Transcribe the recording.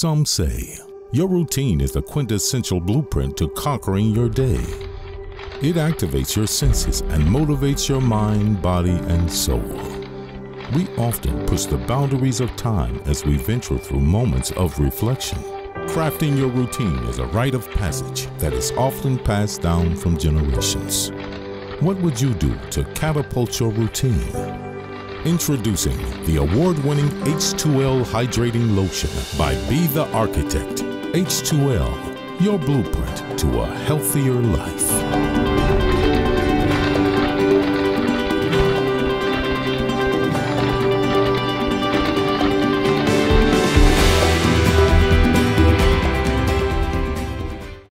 Some say your routine is the quintessential blueprint to conquering your day. It activates your senses and motivates your mind, body, and soul. We often push the boundaries of time as we venture through moments of reflection. Crafting your routine is a rite of passage that is often passed down from generations. What would you do to catapult your routine? Introducing the award-winning H2L Hydrating Lotion by Be The Architect. H2L, your blueprint to a healthier life.